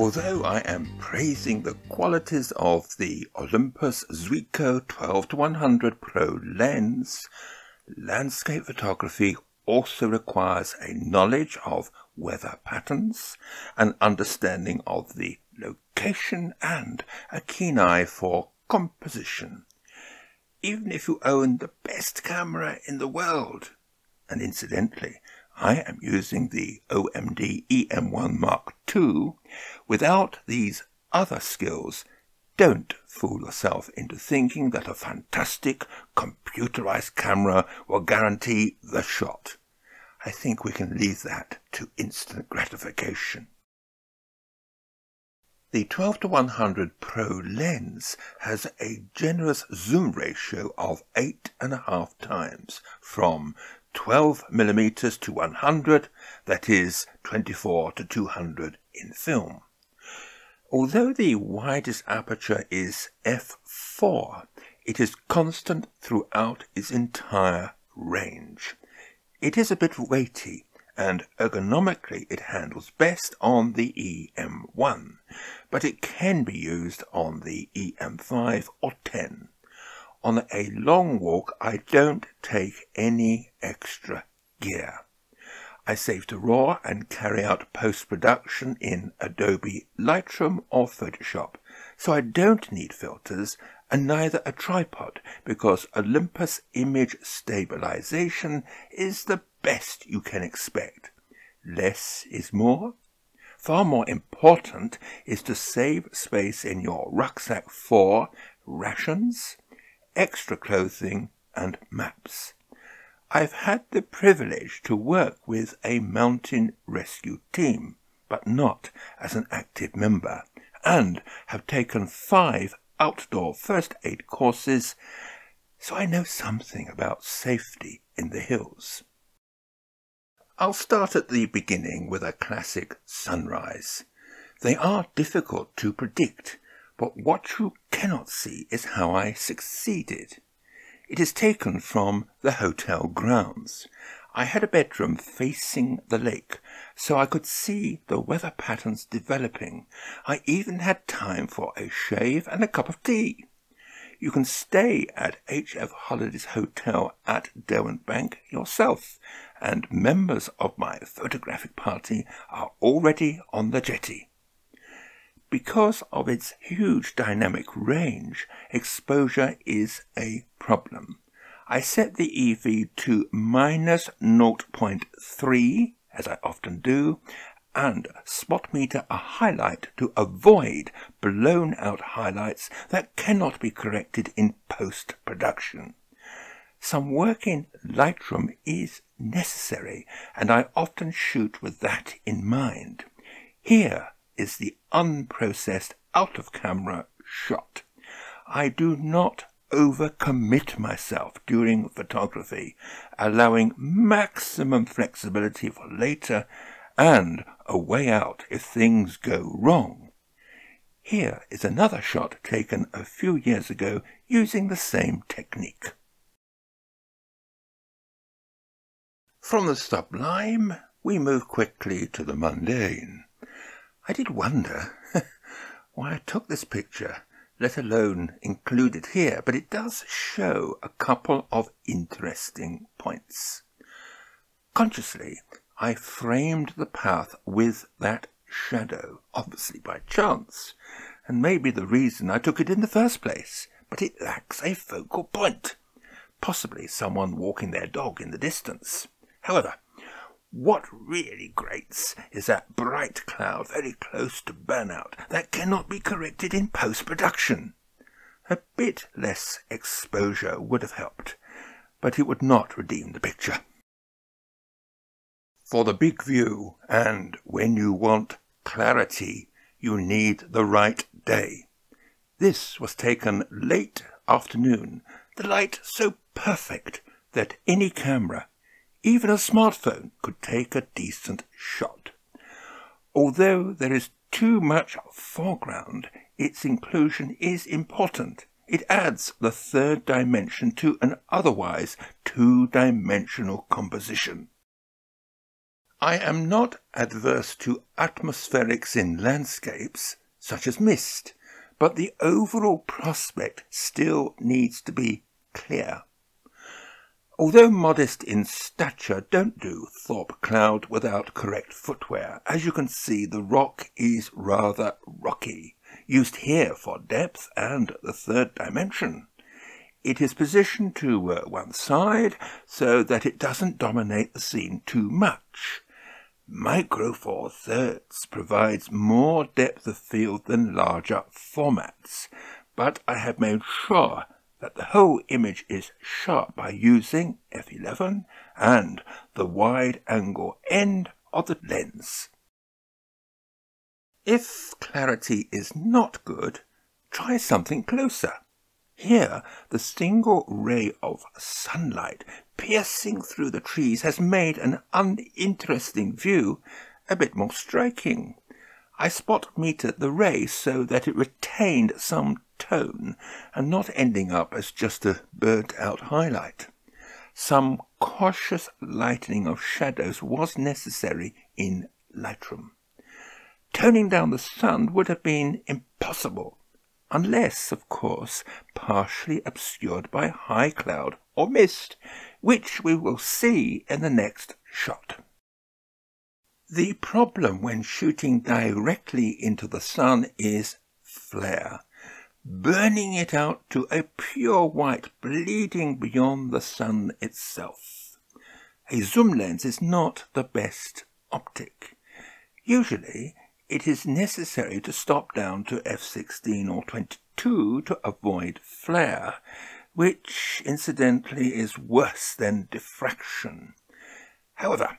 Although I am praising the qualities of the Olympus Zuiko 12-100 Pro lens, landscape photography also requires a knowledge of weather patterns, an understanding of the location, and a keen eye for composition. Even if you own the best camera in the world, and incidentally, I am using the OM-D E-M1 Mark II. Without these other skills, don't fool yourself into thinking that a fantastic computerized camera will guarantee the shot. I think we can leave that to instant gratification. The 12-100 Pro lens has a generous zoom ratio of 8.5 times from 12mm to 100, that is 24 to 200 in film. Although the widest aperture is f/4, it is constant throughout its entire range. It is a bit weighty, and ergonomically it handles best on the E-M1, but it can be used on the E-M5 or 10. On a long walk, I don't take any extra gear. I save to RAW and carry out post-production in Adobe Lightroom or Photoshop, so I don't need filters and neither a tripod, because Olympus image stabilization is the best you can expect. Less is more. Far more important is to save space in your rucksack for rations, extra clothing and maps. I've had the privilege to work with a mountain rescue team, but not as an active member, and have taken 5 outdoor first aid courses, so I know something about safety in the hills. I'll start at the beginning with a classic sunrise. They are difficult to predict, but what you cannot see is how I succeeded. It is taken from the hotel grounds. I had a bedroom facing the lake, so I could see the weather patterns developing. I even had time for a shave and a cup of tea. You can stay at H.F. Holiday's Hotel at Derwent Bank yourself, and members of my photographic party are already on the jetty. Because of its huge dynamic range, exposure is a problem. I set the EV to -0.3, as I often do, and spot meter a highlight to avoid blown out highlights that cannot be corrected in post-production. Some work in Lightroom is necessary, and I often shoot with that in mind. Here is the unprocessed out-of-camera shot. I do not overcommit myself during photography, allowing maximum flexibility for later and a way out if things go wrong. Here is another shot taken a few years ago using the same technique. From the sublime, we move quickly to the mundane. I did wonder why I took this picture, let alone include it here, but it does show a couple of interesting points. Consciously, I framed the path with that shadow, obviously by chance, and maybe the reason I took it in the first place, but it lacks a focal point, possibly someone walking their dog in the distance. However, what really grates is that bright cloud very close to burnout that cannot be corrected in post-production. A bit less exposure would have helped, but it would not redeem the picture. For the big view, and when you want clarity, you need the right day. This was taken late afternoon, the light so perfect that any camera, even a smartphone, could take a decent shot. Although there is too much foreground, its inclusion is important. It adds the third dimension to an otherwise two-dimensional composition. I am not adverse to atmospherics in landscapes, such as mist, but the overall prospect still needs to be clear. Although modest in stature, don't do Thorpe Cloud without correct footwear. As you can see, the rock is rather rocky, used here for depth and the third dimension. It is positioned to one side so that it doesn't dominate the scene too much. Micro Four Thirds provides more depth of field than larger formats, but I have made sure that the whole image is sharp by using F11 and the wide angle end of the lens. If clarity is not good, try something closer. Here, the single ray of sunlight piercing through the trees has made an uninteresting view a bit more striking. I spot metered the ray so that it retained some tone and not ending up as just a burnt-out highlight. Some cautious lightening of shadows was necessary in Lightroom. Toning down the sun would have been impossible, unless, of course, partially obscured by high cloud or mist, which we will see in the next shot. The problem when shooting directly into the sun is flare, burning it out to a pure white, bleeding beyond the sun itself. A zoom lens is not the best optic. Usually, it is necessary to stop down to f/16 or 22 to avoid flare, which incidentally is worse than diffraction. However,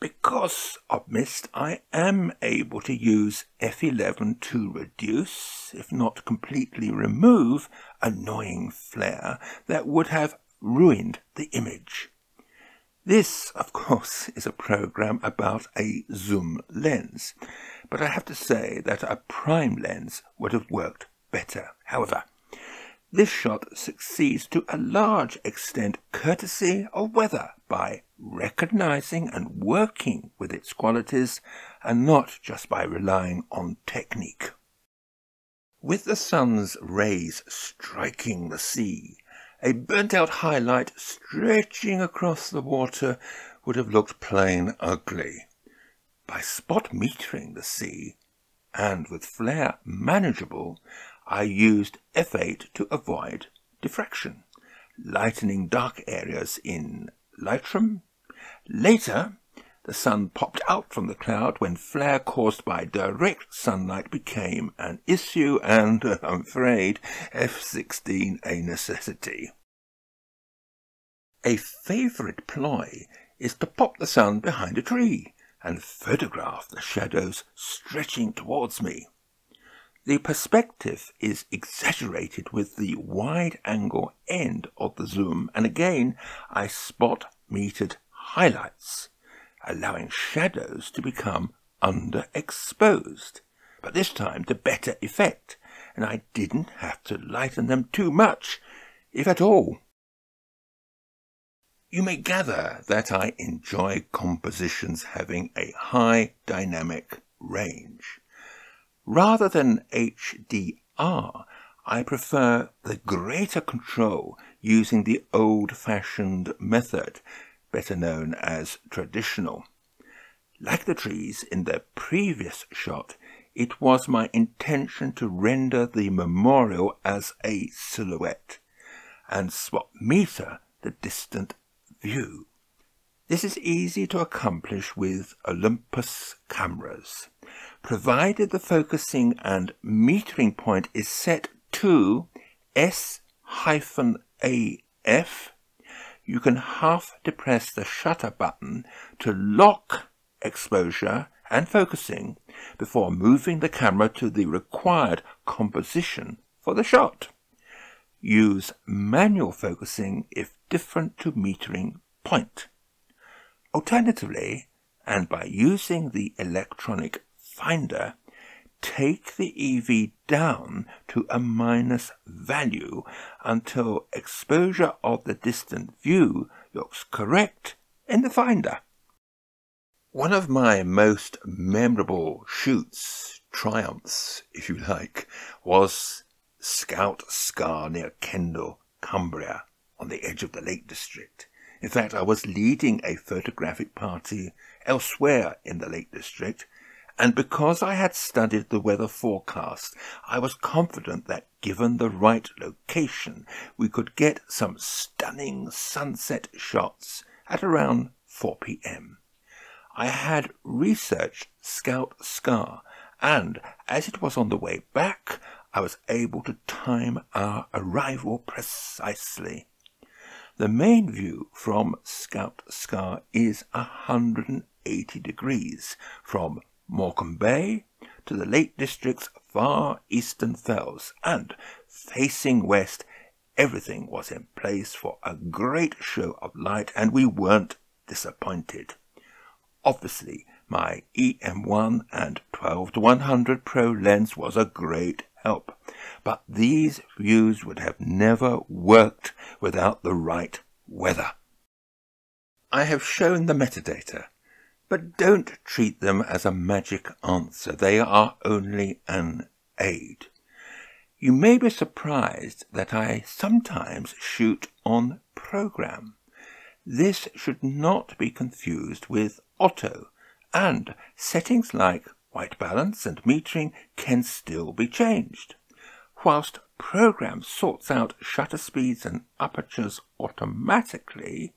because of mist, I am able to use f/11 to reduce, if not completely remove, annoying flare that would have ruined the image. This, of course, is a program about a zoom lens, but I have to say that a prime lens would have worked better. However, this shot succeeds to a large extent courtesy of weather by recognizing and working with its qualities and not just by relying on technique. With the sun's rays striking the sea, a burnt-out highlight stretching across the water would have looked plain ugly. By spot metering the sea, and with flare manageable, I used F8 to avoid diffraction, lightening dark areas in Lightroom. Later, the sun popped out from the cloud when flare caused by direct sunlight became an issue and, I'm afraid, f/16 a necessity. A favourite ploy is to pop the sun behind a tree and photograph the shadows stretching towards me. The perspective is exaggerated with the wide-angle end of the zoom, and again I spot metered highlights, allowing shadows to become underexposed, but this time to better effect, and I didn't have to lighten them too much, if at all. You may gather that I enjoy compositions having a high dynamic range. Rather than HDR, I prefer the greater control using the old-fashioned method, better known as traditional. Like the trees in the previous shot, it was my intention to render the memorial as a silhouette and swap meter the distant view. This is easy to accomplish with Olympus cameras, provided the focusing and metering point is set to S-AF. You can half depress the shutter button to lock exposure and focusing before moving the camera to the required composition for the shot. Use manual focusing if different to metering point. Alternatively, and by using the electronic finder, take the EV down to a minus value until exposure of the distant view looks correct in the finder. One of my most memorable shoots, triumphs if you like, was Scout Scar near Kendal, Cumbria, on the edge of the Lake District. In fact, I was leading a photographic party elsewhere in the Lake District, and because I had studied the weather forecast, I was confident that given the right location, we could get some stunning sunset shots at around 4 p.m. I had researched Scout Scar, and as it was on the way back, I was able to time our arrival precisely. The main view from Scout Scar is 180 degrees, from Morecambe Bay to the Lake District's far eastern fells, and facing west, everything was in place for a great show of light, and we weren't disappointed. Obviously, my E-M1 and 12-100 Pro lens was a great help, but these views would have never worked without the right weather. I have shown the metadata, but don't treat them as a magic answer. They are only an aid. You may be surprised that I sometimes shoot on program. This should not be confused with auto, and settings like white balance and metering can still be changed. Whilst program sorts out shutter speeds and apertures automatically,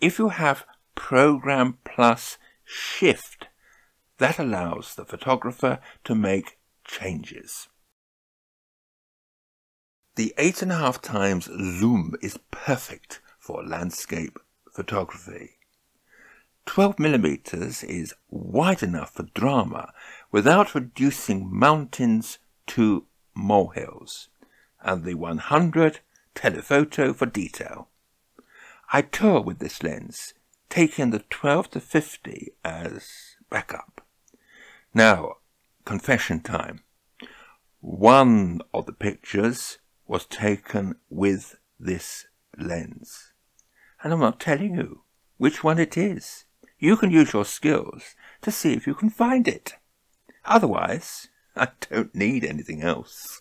if you have program plus shift, that allows the photographer to make changes. The 8.5 times zoom is perfect for landscape photography. 12mm is wide enough for drama without reducing mountains to molehills, and the 100 telephoto for detail. I tour with this lens, taking the 12-50 as backup. Now, confession time. One of the pictures was taken with this lens, and I'm not telling you which one it is. You can use your skills to see if you can find it. Otherwise, I don't need anything else.